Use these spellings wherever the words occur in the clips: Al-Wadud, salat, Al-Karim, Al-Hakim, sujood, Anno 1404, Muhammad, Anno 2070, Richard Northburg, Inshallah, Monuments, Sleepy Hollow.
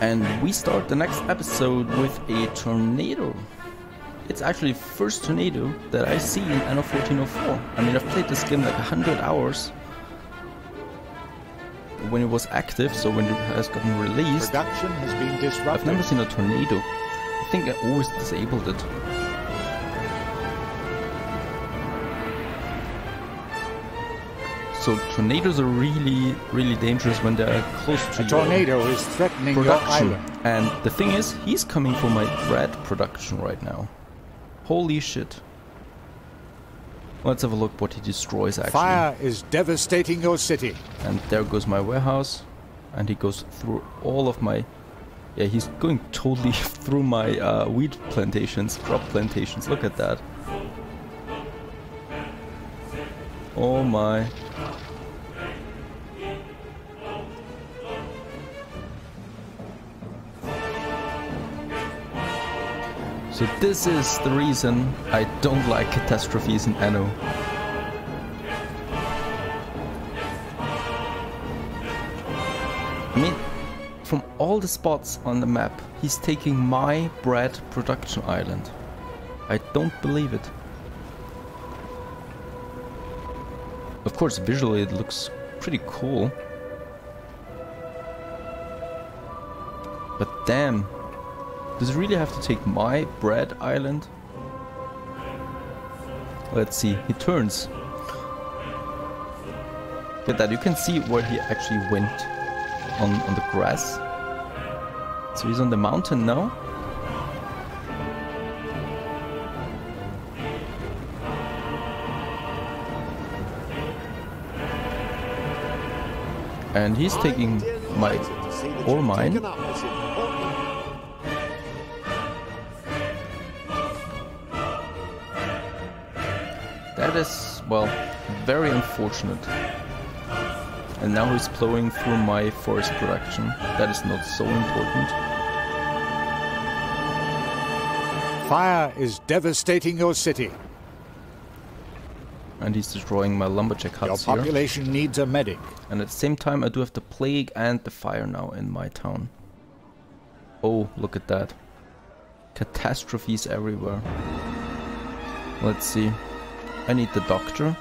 And we start the next episode with a tornado. It's actually the first tornado that I see in Anno 1404. I mean, I've played this game like 100 hours when it was active, so when it has gotten released. Production has been disrupted. I've never seen a tornado. I think I always disabled it. So tornadoes are really dangerous when they're close to you. A tornado is threatening your island. And the thing is, he's coming for my bread production right now. Holy shit. Let's have a look what he destroys actually. Fire is devastating your city. And there goes my warehouse. And he goes through all of my... Yeah, he's going totally through my wheat plantations, crop plantations. Look at that. Oh my... So this is the reason I don't like catastrophes in Anno. I mean, from all the spots on the map, he's taking my bread production island. I don't believe it. Of course, visually it looks pretty cool. But damn. Does it really have to take my bread island? Let's see, he turns. Look at that, you can see where he actually went on the grass. So he's on the mountain now. And he's taking my ore mine. That is, well, very unfortunate. And now he's plowing through my forest production. That is not so important. Fire is devastating your city. And he's destroying my lumberjack huts here. Your population needs a medic. And at the same time, I do have the plague and the fire now in my town. Oh, look at that. Catastrophes everywhere. Let's see. I need the doctor.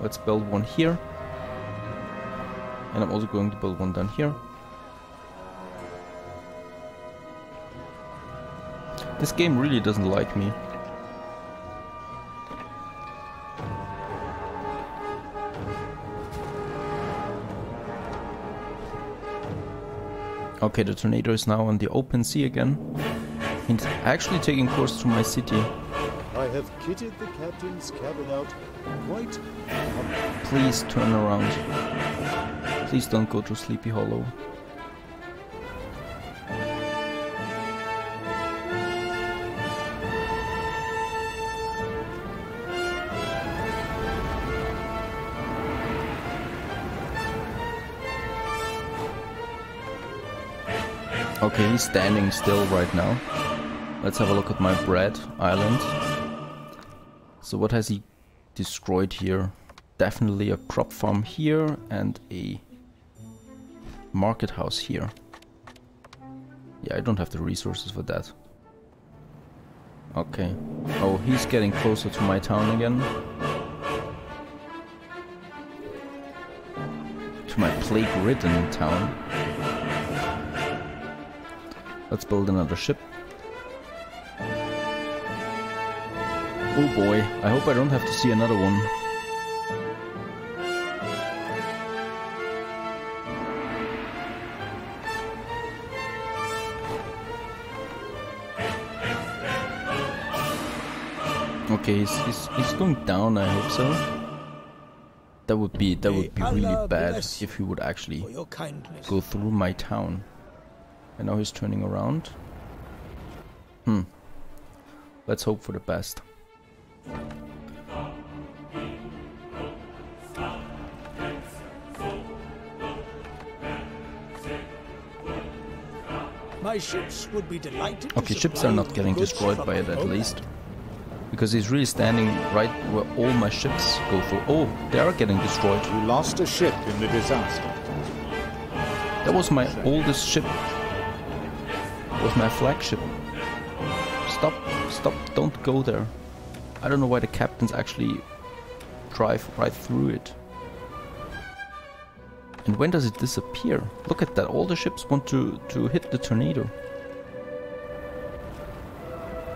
Let's build one here. And I'm also going to build one down here. This game really doesn't like me. Okay, the tornado is now on the open sea again. It's actually taking course to my city. I have kitted the captain's cabin out quite. Please turn around. Please don't go to Sleepy Hollow. Okay, he's standing still right now. Let's have a look at my bread island. So what has he destroyed here? Definitely a crop farm here and a market house here. Yeah, I don't have the resources for that. Okay. Oh, he's getting closer to my town again. To my plague-ridden town. Let's build another ship. Oh boy, I hope I don't have to see another one. Okay, he's going down, I hope so. That would be really bad if he would actually go through my town. And now he's turning around. Let's hope for the best. My ships would be delighted. Okay, ships are not getting destroyed by it, at least, because he's really standing right where all my ships go through. Oh, they are getting destroyed. You lost a ship in the disaster. That was my oldest ship. It was my flagship. Stop, stop, don't go there. I don't know why the captains actually drive right through it. And when does it disappear? Look at that, all the ships want to hit the tornado.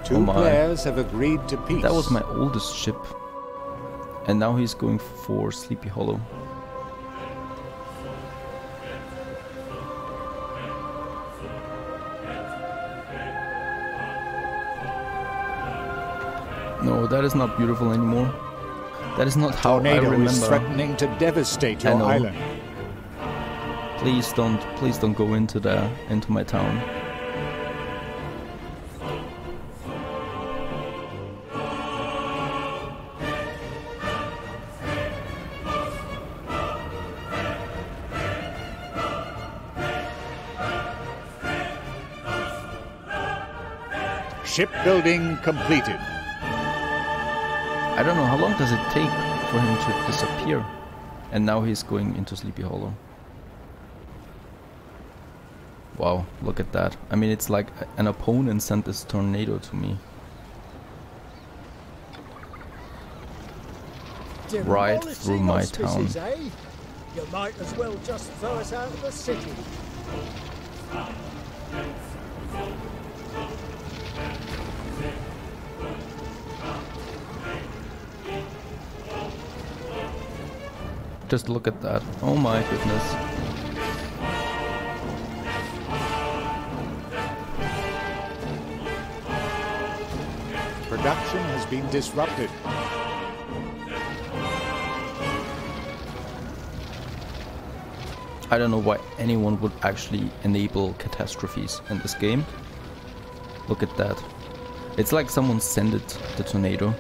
Two players have agreed to peace. That was my oldest ship. And now he's going for Sleepy Hollow. No, that is not beautiful anymore. That is not how I remember. Tornado is threatening to devastate your island. Please don't go into my town. Shipbuilding completed. I don't know how long does it take for him to disappear. And now he's going into Sleepy Hollow. Wow, look at that. I mean, it's like an opponent sent this tornado to me. Right through my town. You might as well just throw us out of the city. Just look at that. Oh my goodness. Production has been disrupted. I don't know why anyone would actually enable catastrophes in this game. Look at that. It's like someone sent it, the tornado.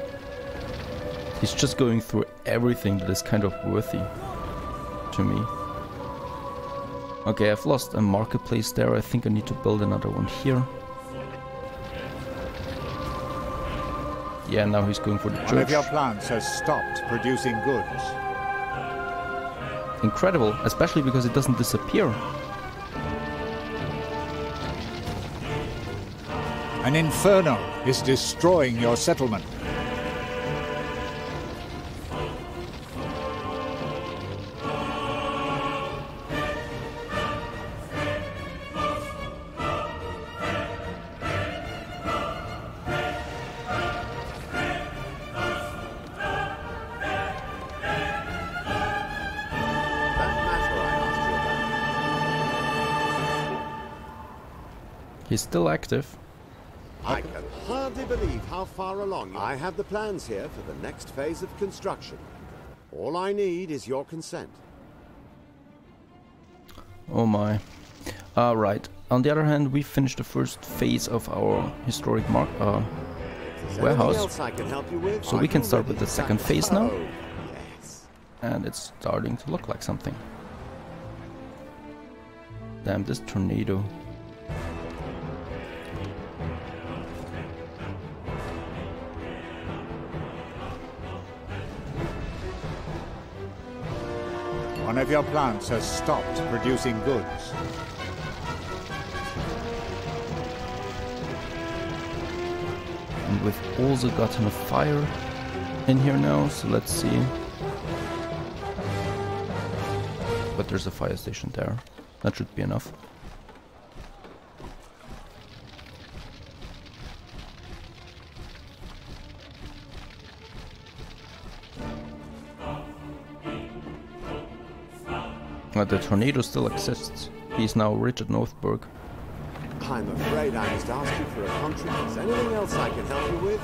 He's just going through everything that is kind of worthy to me. Okay, I've lost a marketplace there. I think I need to build another one here. Yeah, now he's going for the church. One of your plants has stopped producing goods. Incredible, especially because it doesn't disappear. An inferno is destroying your settlement. He's still active. I can hardly believe how far along I have the plans here for the next phase of construction. All I need is your consent. Oh my. Alright. On the other hand, we finished the first phase of our historic warehouse. So we can start with the second phase now. Yes. And it's starting to look like something. Damn, this tornado. One of your plants has stopped producing goods. And we've also gotten a fire in here now, so let's see. But there's a fire station there. That should be enough. But the tornado still exists. He's now Richard Northburg. I'm afraid I must ask you for a contract. Is anything else I can help you with?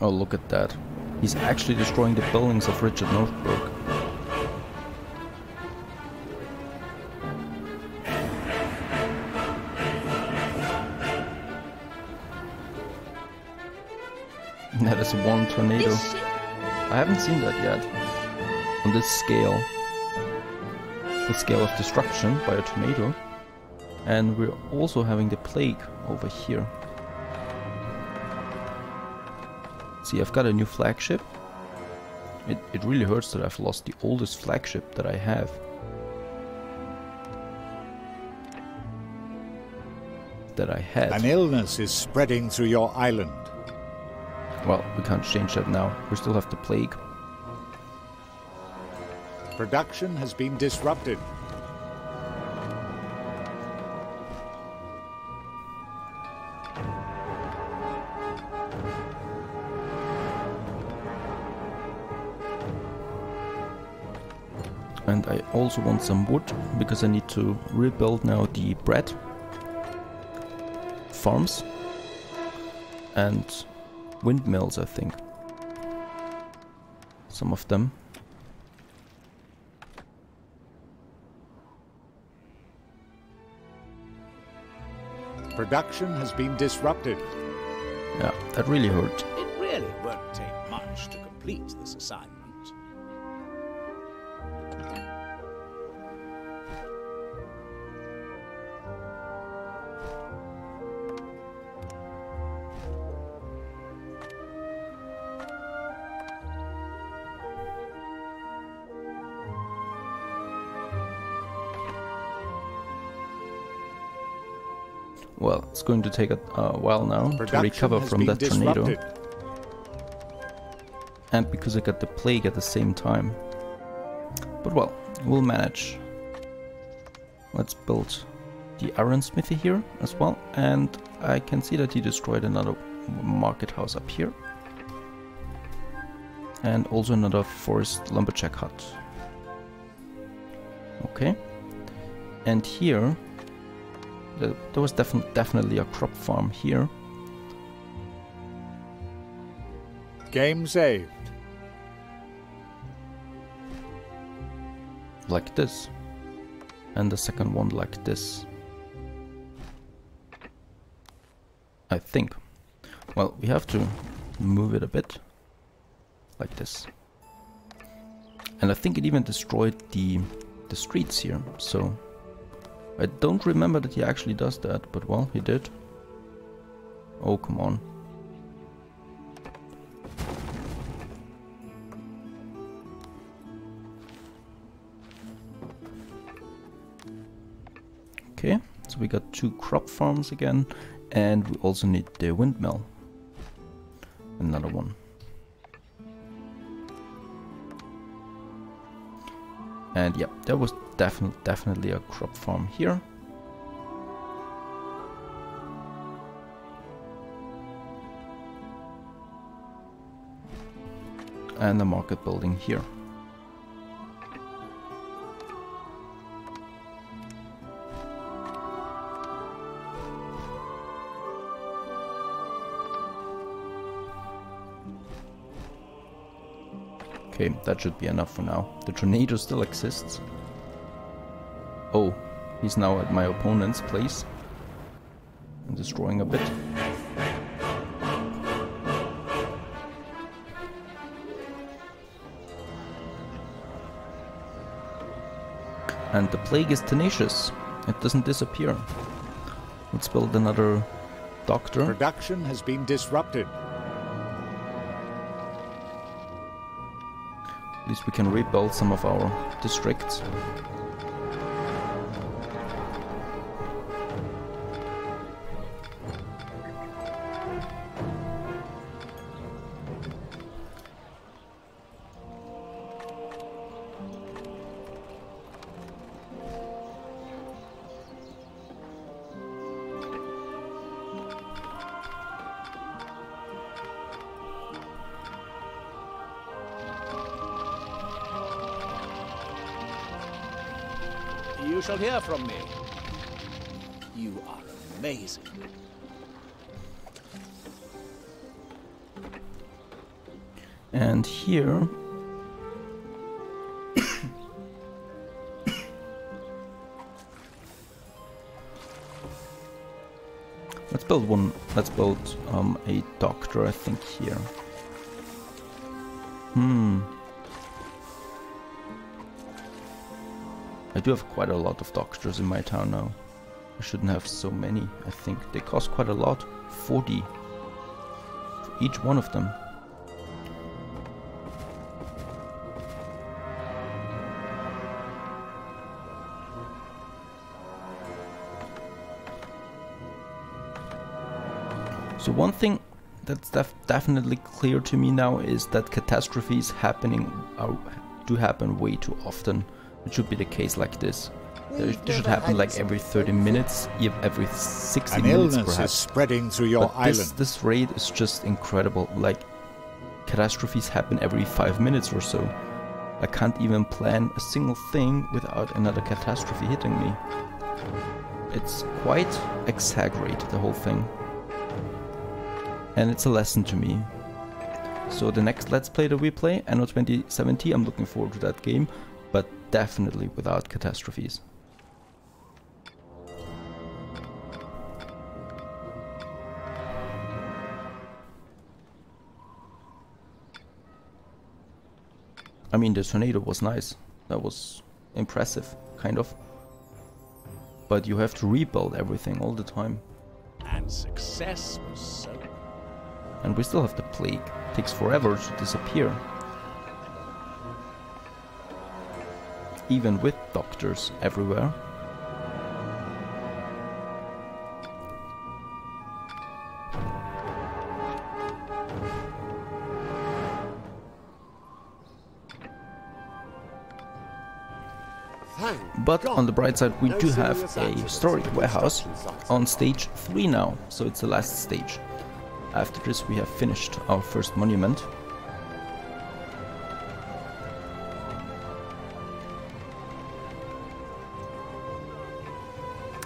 Oh, look at that. He's actually destroying the buildings of Richard Northburg. That is one tornado. I haven't seen that yet on this scale. the scale of destruction by a tornado. And we're also having the plague over here. See, I've got a new flagship. It really hurts that I've lost the oldest flagship that I have. That I had. An illness is spreading through your island. Well, we can't change that now. We still have the plague. Production has been disrupted. And I also want some wood, because I need to rebuild now the bread farms and windmills, I think. Some of them. Production has been disrupted. Yeah, that really hurt. It really won't take much to complete this assignment. Well, it's going to take a while now to recover from that tornado. And because I got the plague at the same time. But well, we'll manage. Let's build the ironsmithy here as well. And I can see that he destroyed another market house up here. And also another forest lumberjack hut. Okay. And here... there was definitely a crop farm here. Game saved. Like this. And the second one like this. I think. Well, we have to move it a bit. Like this. And I think it even destroyed the streets here, so... I don't remember that he actually does that, but well, he did. Oh, come on. Okay, so we got two crop farms again, and we also need the windmill. Another one. And yeah, there was definitely a crop farm here. And a market building here. Okay, that should be enough for now. The tornado still exists. Oh, he's now at my opponent's place. I'm destroying a bit. And the plague is tenacious. It doesn't disappear. Let's build another doctor. Production has been disrupted. At least we can rebuild some of our districts. You shall hear from me. You are amazing. And here... Let's build one. Let's build a doctor, I think, here. I do have quite a lot of doctors in my town now. I shouldn't have so many, I think. They cost quite a lot. 40 for each one of them. So one thing that's definitely clear to me now is that catastrophes do happen way too often. It should be the case like this. They should happen like every 30 minutes, every 60 minutes perhaps. An illness is spreading through your island. This raid is just incredible. Like, catastrophes happen every 5 minutes or so. I can't even plan a single thing without another catastrophe hitting me. It's quite exaggerated, the whole thing. And it's a lesson to me. So the next Let's Play that we play, Anno 2070, I'm looking forward to that game, but definitely without catastrophes. I mean, the tornado was nice. That was impressive, kind of. But you have to rebuild everything all the time. And success was so. And we still have the plague. It takes forever to disappear. Even with doctors everywhere. But on the bright side, we do have a storage warehouse on stage 3 now, so it's the last stage. After this, we have finished our first monument.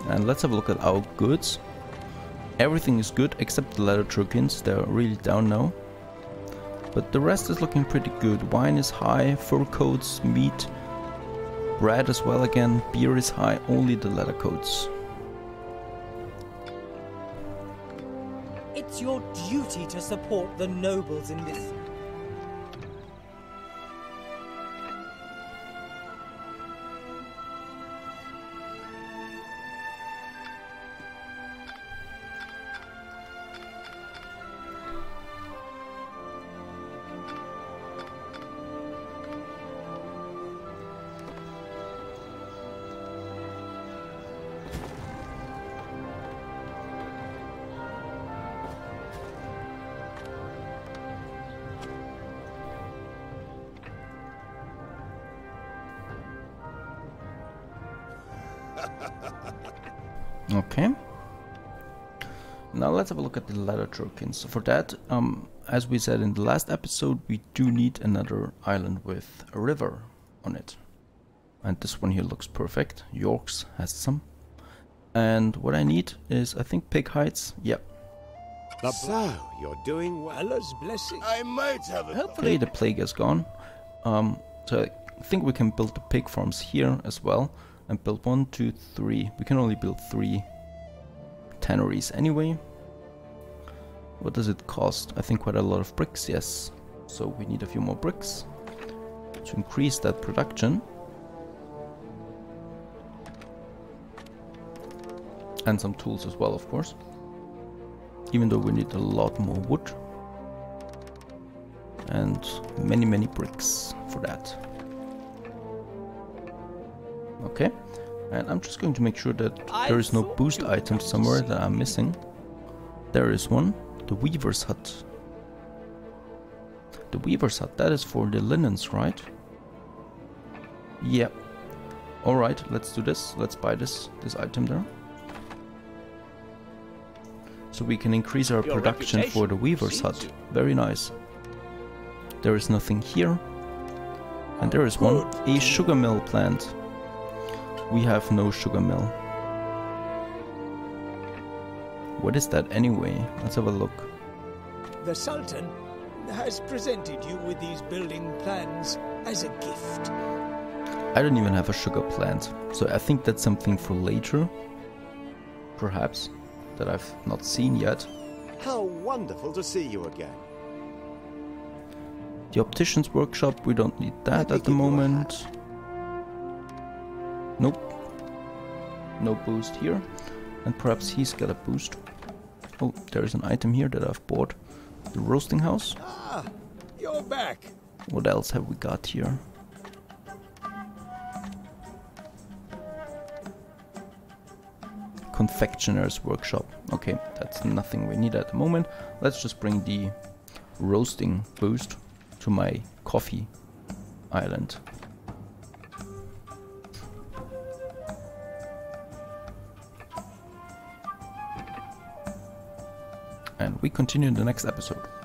And let's have a look at our goods. Everything is good except the leather jerkins, they're really down now. But the rest is looking pretty good. Wine is high, fur coats, meat, bread as well again, beer is high, only the leather coats. It's your duty to support the nobles in this. Okay, now let's have a look at the leather jerkins. So for that, as we said in the last episode, we do need another island with a river on it. And this one here looks perfect. York's has some. And what I need is, I think, pig hides. Yep. So, you're doing well as blessing. I might have a hopefully the plague is gone. So I think we can build the pig farms here as well. And build 1, 2, 3. We can only build 3 tanneries anyway. What does it cost? I think quite a lot of bricks, yes. So we need a few more bricks to increase that production. And some tools as well, of course. Even though we need a lot more wood. And many, many bricks for that. Okay, and I'm just going to make sure that there is no boost item somewhere that I'm missing. There is one, the Weaver's Hut. The Weaver's Hut, that is for the linens, right? Yeah. Alright, let's do this. Let's buy this item there. So we can increase our production for the Weaver's Hut. Very nice. There is nothing here. And there is one, a sugar mill plant. We have no sugar mill. What is that anyway? Let's have a look. The Sultan has presented you with these building plans as a gift. I don't even have a sugar plant, so I think that's something for later, perhaps, that I've not seen yet. How wonderful to see you again. The optician's workshop, we don't need that at the moment. Nope. No boost here. And perhaps he's got a boost. Oh, there is an item here that I've bought. The roasting house. Ah, you're back. What else have we got here? Confectioner's workshop. Okay, that's nothing we need at the moment. Let's just bring the roasting boost to my coffee island. And we continue in the next episode.